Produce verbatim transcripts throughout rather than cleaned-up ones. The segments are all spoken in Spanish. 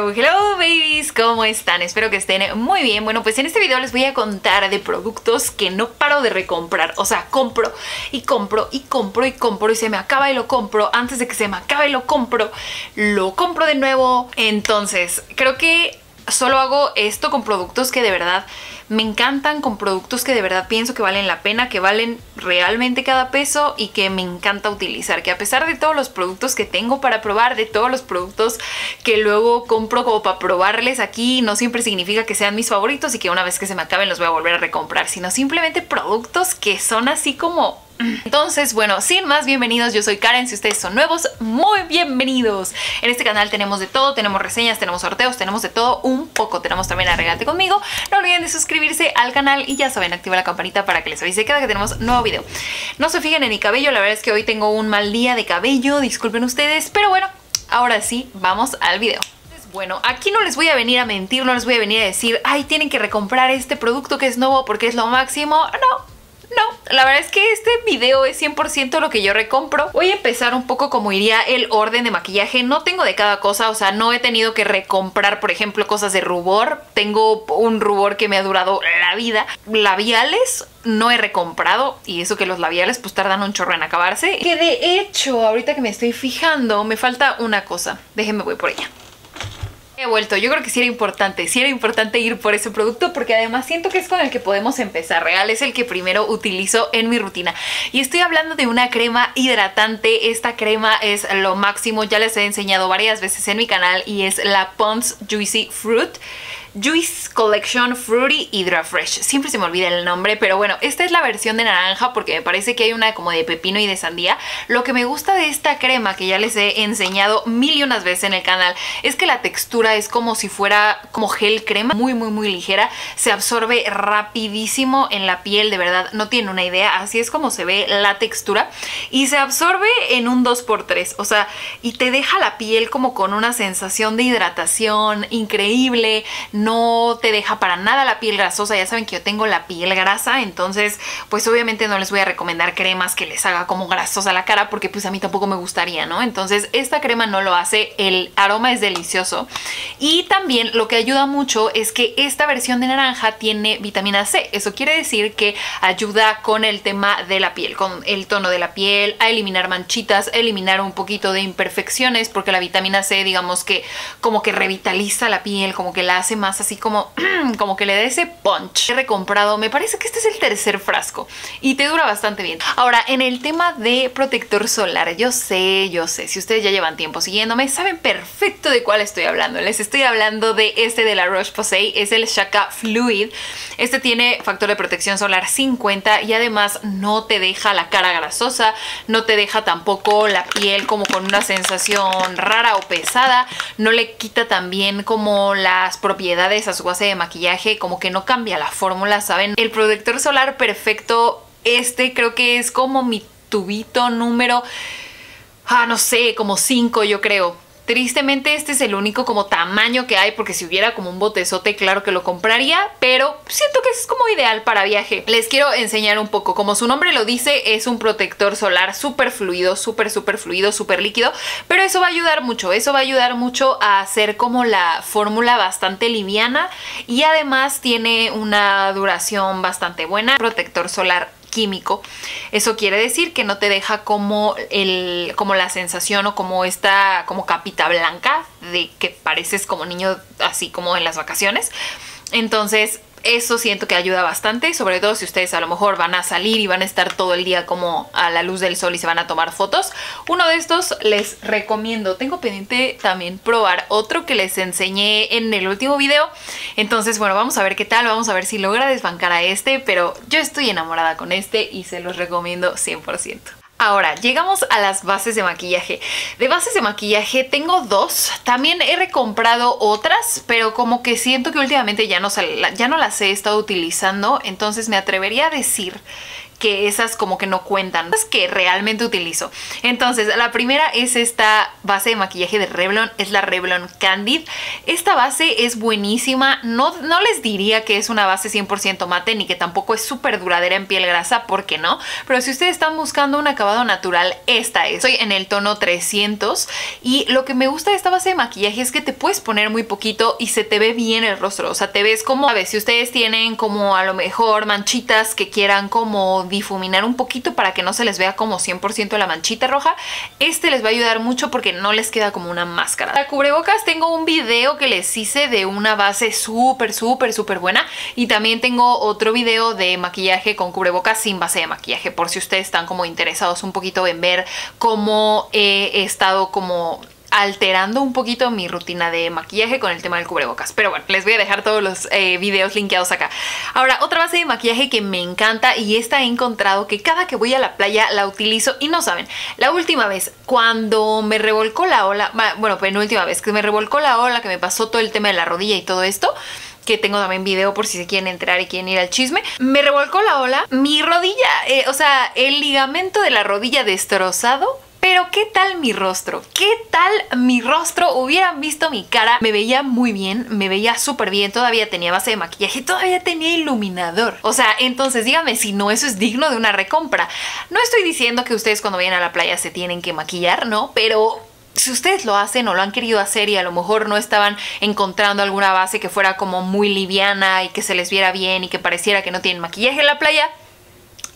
Hello, hello babies, ¿cómo están? Espero que estén muy bien. Bueno, pues en este video les voy a contar de productos que no paro de recomprar. O sea, compro y compro y compro y compro y se me acaba y lo compro. Antes de que se me acabe lo compro, lo compro de nuevo. Entonces, creo que solo hago esto con productos que de verdad me encantan, con productos que de verdad pienso que valen la pena, que valen realmente cada peso y que me encanta utilizar, que a pesar de todos los productos que tengo para probar, de todos los productos que luego compro como para probarles aquí, no siempre significa que sean mis favoritos y que una vez que se me acaben los voy a volver a recomprar, sino simplemente productos que son así como... Entonces, bueno, sin más, bienvenidos. Yo soy Karen. Si ustedes son nuevos, muy bienvenidos. En este canal tenemos de todo, tenemos reseñas, tenemos sorteos, tenemos de todo un poco. Tenemos también Arreglate Conmigo. No olviden de suscribirse al canal y ya saben, activar la campanita para que les avise cada que tenemos nuevo video. No se fijen en mi cabello, la verdad es que hoy tengo un mal día de cabello, disculpen ustedes, pero bueno, ahora sí, vamos al video. Bueno, aquí no les voy a venir a mentir, no les voy a venir a decir, ay, tienen que recomprar este producto que es nuevo porque es lo máximo. No. No, la verdad es que este video es cien por ciento lo que yo recompro. Voy a empezar un poco como iría el orden de maquillaje. No tengo de cada cosa, o sea, no he tenido que recomprar, por ejemplo, cosas de rubor. Tengo un rubor que me ha durado la vida. Labiales no he recomprado, y eso que los labiales pues tardan un chorro en acabarse. Que de hecho, ahorita que me estoy fijando, me falta una cosa. Déjenme voy por ella. He vuelto. Yo creo que sí era importante, sí era importante ir por ese producto porque además siento que es con el que podemos empezar. Real es el que primero utilizo en mi rutina y estoy hablando de una crema hidratante. Esta crema es lo máximo, ya les he enseñado varias veces en mi canal y es la Ponds Juicy Fruit Juice Collection Fruity Hydra Fresh. Siempre se me olvida el nombre, pero bueno, esta es la versión de naranja porque me parece que hay una como de pepino y de sandía. Lo que me gusta de esta crema, que ya les he enseñado mil y unas veces en el canal, es que la textura es como si fuera como gel crema, muy muy muy ligera, se absorbe rapidísimo en la piel, de verdad, no tiene una idea, así es como se ve la textura y se absorbe en un dos por tres, o sea, y te deja la piel como con una sensación de hidratación increíble. No te deja para nada la piel grasosa. Ya saben que yo tengo la piel grasa, entonces pues obviamente no les voy a recomendar cremas que les haga como grasosa la cara porque pues a mí tampoco me gustaría, ¿no? Entonces esta crema no lo hace, el aroma es delicioso. Y también lo que ayuda mucho es que esta versión de naranja tiene vitamina C. Eso quiere decir que ayuda con el tema de la piel, con el tono de la piel, a eliminar manchitas, a eliminar un poquito de imperfecciones, porque la vitamina C, digamos que como que revitaliza la piel, como que la hace más así como, como que le dé ese punch. He recomprado, me parece que este es el tercer frasco y te dura bastante bien. Ahora, en el tema de protector solar, yo sé, yo sé, si ustedes ya llevan tiempo siguiéndome, saben perfecto de cuál estoy hablando. Les estoy hablando de este de la Roche-Posay, es el Shaka Fluid. Este tiene factor de protección solar cincuenta y además no te deja la cara grasosa, no te deja tampoco la piel como con una sensación rara o pesada, no le quita también como las propiedades a su base de maquillaje, como que no cambia la fórmula, ¿saben? El protector solar perfecto, este creo que es como mi tubito número, ah, no sé, como cinco yo creo. Tristemente este es el único como tamaño que hay, porque si hubiera como un botezote claro que lo compraría, pero siento que es como ideal para viaje. Les quiero enseñar un poco, como su nombre lo dice, es un protector solar súper fluido, súper súper fluido, súper líquido, pero eso va a ayudar mucho, eso va a ayudar mucho a hacer como la fórmula bastante liviana y además tiene una duración bastante buena. Protector solar químico, eso quiere decir que no te deja como el como la sensación o como esta como capita blanca de que pareces como niño así como en las vacaciones. Entonces eso siento que ayuda bastante, sobre todo si ustedes a lo mejor van a salir y van a estar todo el día como a la luz del sol y se van a tomar fotos. Uno de estos les recomiendo. Tengo pendiente también probar otro que les enseñé en el último video. Entonces, bueno, vamos a ver qué tal, vamos a ver si logra desbancar a este, pero yo estoy enamorada con este y se los recomiendo cien por ciento. Ahora, llegamos a las bases de maquillaje. De bases de maquillaje tengo dos. También he recomprado otras, pero como que siento que últimamente ya no, ya no las he estado utilizando. Entonces me atrevería a decir que esas como que no cuentan, las que realmente utilizo. Entonces, la primera es esta base de maquillaje de Revlon, es la Revlon Candid. Esta base es buenísima, no, no les diría que es una base cien por ciento mate, ni que tampoco es súper duradera en piel grasa, porque no, pero si ustedes están buscando un acabado natural, esta es. Estoy en el tono trescientos y lo que me gusta de esta base de maquillaje es que te puedes poner muy poquito y se te ve bien el rostro, o sea, te ves como, a ver, si ustedes tienen como a lo mejor manchitas que quieran como difuminar un poquito para que no se les vea como cien por ciento la manchita roja, este les va a ayudar mucho porque no les queda como una máscara. Para cubrebocas tengo un video que les hice de una base súper, súper, súper buena, y también tengo otro video de maquillaje con cubrebocas sin base de maquillaje, por si ustedes están como interesados un poquito en ver cómo he estado como alterando un poquito mi rutina de maquillaje con el tema del cubrebocas. Pero bueno, les voy a dejar todos los eh, videos linkeados acá. Ahora, otra base de maquillaje que me encanta, y esta he encontrado que cada que voy a la playa la utilizo, y no saben, la última vez cuando me revolcó la ola, bueno, penúltima vez que me revolcó la ola, que me pasó todo el tema de la rodilla y todo esto, que tengo también video por si se quieren enterar y quieren ir al chisme, me revolcó la ola, mi rodilla, eh, o sea, el ligamento de la rodilla destrozado. Pero ¿qué tal mi rostro? ¿Qué tal mi rostro? Hubieran visto mi cara, me veía muy bien, me veía súper bien, todavía tenía base de maquillaje, todavía tenía iluminador. O sea, entonces díganme si no eso es digno de una recompra. No estoy diciendo que ustedes cuando vayan a la playa se tienen que maquillar, ¿no? Pero si ustedes lo hacen o lo han querido hacer y a lo mejor no estaban encontrando alguna base que fuera como muy liviana y que se les viera bien y que pareciera que no tienen maquillaje en la playa,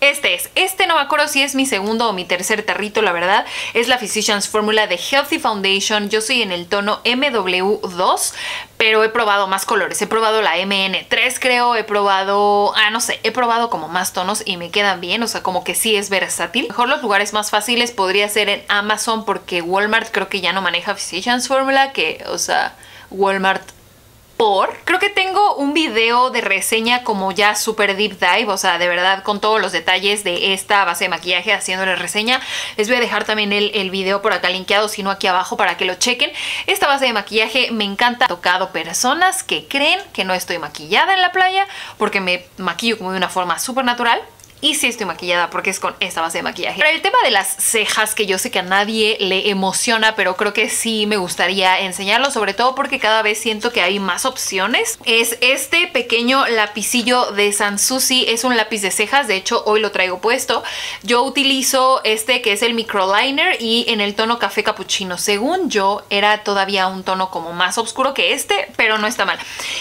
este es, este no me acuerdo si es mi segundo o mi tercer tarrito, la verdad, es la Physicians Formula de Healthy Foundation. Yo soy en el tono M W dos, pero he probado más colores, he probado la M N tres creo, he probado, ah no sé, he probado como más tonos y me quedan bien, o sea como que sí es versátil. Mejor los lugares más fáciles podría ser en Amazon, porque Walmart creo que ya no maneja Physicians Formula, que o sea, Walmart... Por. Creo que tengo un video de reseña como ya super deep dive, o sea, de verdad con todos los detalles de esta base de maquillaje haciéndole reseña. Les voy a dejar también el, el video por acá linkeado, si no aquí abajo, para que lo chequen. Esta base de maquillaje me encanta. He tocado personas que creen que no estoy maquillada en la playa porque me maquillo como de una forma súper natural. Y sí estoy maquillada porque es con esta base de maquillaje. Para el tema de las cejas, que yo sé que a nadie le emociona, pero creo que sí me gustaría enseñarlo, sobre todo porque cada vez siento que hay más opciones, es este pequeño lapicillo de Zan Suzi. Es un lápiz de cejas, de hecho hoy lo traigo puesto. Yo utilizo este que es el microliner y en el tono café capuchino. Según yo era todavía un tono como más oscuro que este, pero no está mal.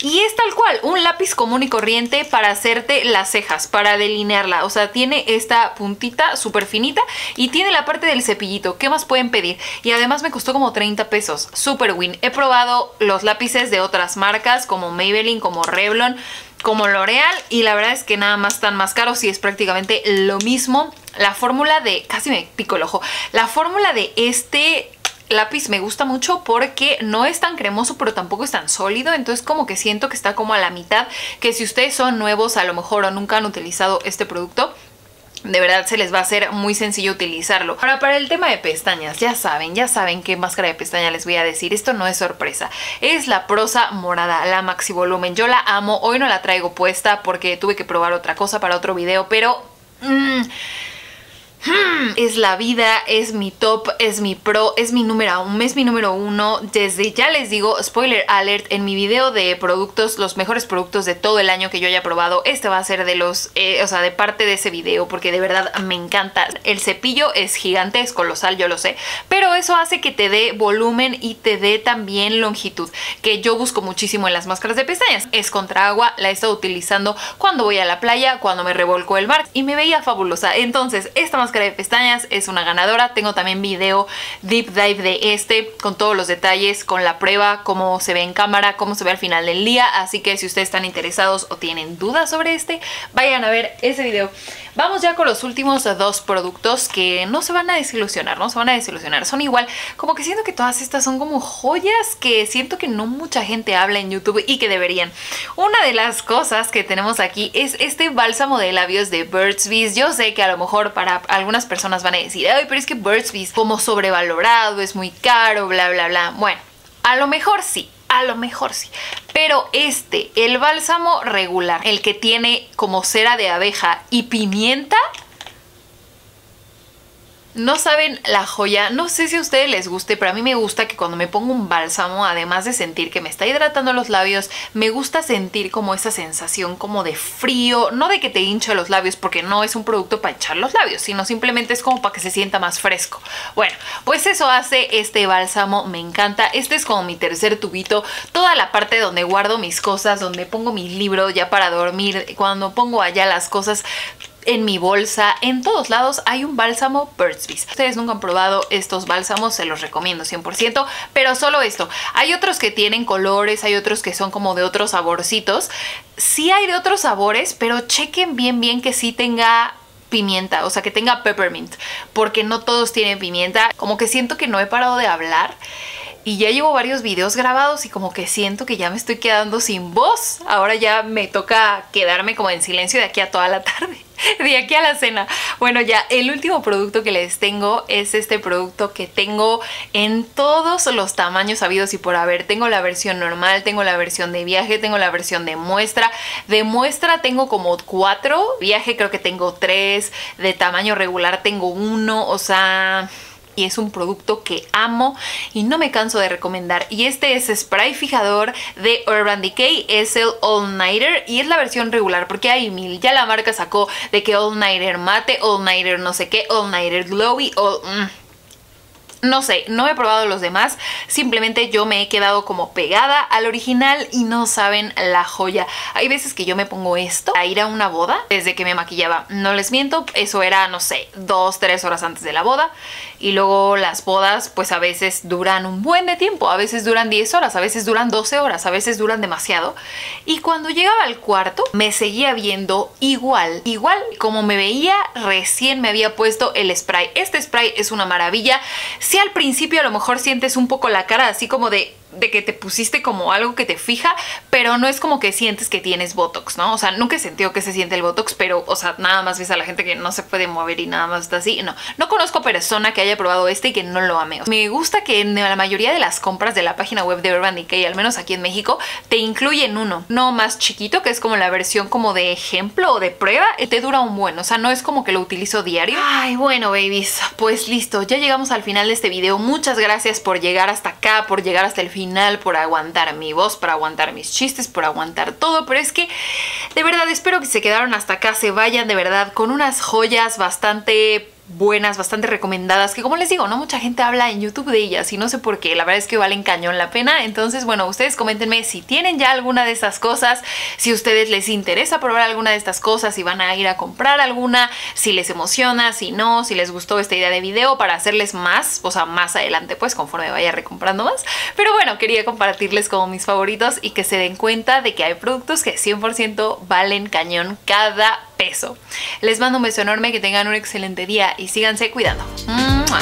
Y es tal cual, un lápiz común y corriente para hacerte las cejas, para delinearlas. O sea, tiene esta puntita súper finita y tiene la parte del cepillito. ¿Qué más pueden pedir? Y además me costó como treinta pesos. Super win. He probado los lápices de otras marcas como Maybelline, como Revlon, como L'Oreal, y la verdad es que nada más tan más caros y es prácticamente lo mismo. La fórmula de... Casi me pico el ojo. La fórmula de este... lápiz me gusta mucho porque no es tan cremoso pero tampoco es tan sólido, entonces como que siento que está como a la mitad, que si ustedes son nuevos a lo mejor o nunca han utilizado este producto, de verdad se les va a hacer muy sencillo utilizarlo. Ahora, para el tema de pestañas, ya saben, ya saben qué máscara de pestaña les voy a decir. Esto no es sorpresa. Es la Prosa morada, la Maxi Volumen. Yo la amo. Hoy no la traigo puesta porque tuve que probar otra cosa para otro video, pero... Mmm, Hmm. es la vida, es mi top, es mi pro, es mi número uno, es mi número uno. Desde ya les digo, spoiler alert, en mi video de productos, los mejores productos de todo el año que yo haya probado, este va a ser de los, eh, o sea, de parte de ese video, porque de verdad me encanta. El cepillo es gigante, es colosal, yo lo sé, pero eso hace que te dé volumen y te dé también longitud, que yo busco muchísimo en las máscaras de pestañas. Es contra agua, la he estado utilizando cuando voy a la playa, cuando me revolcó el mar, y me veía fabulosa. Entonces, esta máscara de pestañas es una ganadora. Tengo también video deep dive de este con todos los detalles, con la prueba, cómo se ve en cámara, cómo se ve al final del día, así que si ustedes están interesados o tienen dudas sobre este, vayan a ver ese video. Vamos ya con los últimos dos productos que no se van a desilusionar, no se van a desilusionar, son igual, como que siento que todas estas son como joyas que siento que no mucha gente habla en YouTube y que deberían. Una de las cosas que tenemos aquí es este bálsamo de labios de Burt's Bees. Yo sé que a lo mejor para algunas personas van a decir, ay, pero es que Burt's Bees como sobrevalorado, es muy caro, bla, bla, bla. Bueno, a lo mejor sí, a lo mejor sí. Pero este, el bálsamo regular, el que tiene como cera de abeja y pimienta... No saben la joya. No sé si a ustedes les guste, pero a mí me gusta que cuando me pongo un bálsamo, además de sentir que me está hidratando los labios, me gusta sentir como esa sensación como de frío, no de que te hincha los labios, porque no es un producto para hinchar los labios, sino simplemente es como para que se sienta más fresco. Bueno, pues eso hace este bálsamo, me encanta. Este es como mi tercer tubito, toda la parte donde guardo mis cosas, donde pongo mi libro ya para dormir, cuando pongo allá las cosas, en mi bolsa, en todos lados hay un bálsamo Burt's Bees. Ustedes nunca han probado estos bálsamos, se los recomiendo cien por ciento, pero solo esto. Hay otros que tienen colores, hay otros que son como de otros saborcitos. Sí hay de otros sabores, pero chequen bien bien que sí tenga pimienta, o sea, que tenga peppermint, porque no todos tienen pimienta. Como que siento que no he parado de hablar y ya llevo varios videos grabados y como que siento que ya me estoy quedando sin voz. Ahora ya me toca quedarme como en silencio de aquí a toda la tarde, de aquí a la cena. Bueno, ya el último producto que les tengo es este producto que tengo en todos los tamaños habidos y por haber. Tengo la versión normal, tengo la versión de viaje, tengo la versión de muestra. De muestra tengo como cuatro, viaje creo que tengo tres, de tamaño regular tengo uno, o sea... Y es un producto que amo y no me canso de recomendar. Y este es spray fijador de Urban Decay, es el All Nighter y es la versión regular porque hay mil. Ya la marca sacó de que All Nighter mate, All Nighter no sé qué, All Nighter glowy, All... Mm. No sé, no he probado los demás, simplemente yo me he quedado como pegada al original y no saben la joya. Hay veces que yo me pongo esto a ir a una boda desde que me maquillaba, no les miento, eso era, no sé, dos, tres horas antes de la boda. Y luego las bodas pues a veces duran un buen de tiempo, a veces duran diez horas, a veces duran doce horas, a veces duran demasiado. Y cuando llegaba al cuarto me seguía viendo igual, igual como me veía recién me había puesto el spray. Este spray es una maravilla. Si al principio a lo mejor sientes un poco la cara así como de, de que te pusiste como algo que te fija, pero no es como que sientes que tienes Botox, ¿no? O sea, nunca he sentido que se siente el Botox, pero, o sea, nada más ves a la gente que no se puede mover y nada más está así. No, no conozco persona que haya probado este y que no lo ame. O sea, me gusta que en la mayoría de las compras de la página web de Urban Decay, al menos aquí en México, te incluyen uno. No más chiquito, que es como la versión como de ejemplo o de prueba, te dura un buen, o sea, no es como que lo utilizo diario. Ay, bueno, babies, pues listo, ya llegamos al final de este video. Muchas gracias por llegar hasta acá, por llegar hasta el final, por aguantar mi voz, por aguantar mis chistes, por aguantar todo, pero es que de verdad espero que se quedaron hasta acá, se vayan de verdad con unas joyas bastante buenas, bastante recomendadas, que como les digo, no mucha gente habla en YouTube de ellas y no sé por qué, la verdad es que valen cañón la pena. Entonces, bueno, ustedes coméntenme si tienen ya alguna de estas cosas, si a ustedes les interesa probar alguna de estas cosas, si van a ir a comprar alguna, si les emociona, si no, si les gustó esta idea de video para hacerles más, o sea, más adelante pues conforme vaya recomprando más. Pero bueno, quería compartirles como mis favoritos y que se den cuenta de que hay productos que cien por ciento valen cañón cada peso. Les mando un beso enorme, que tengan un excelente día y síganse cuidando. ¡Mua!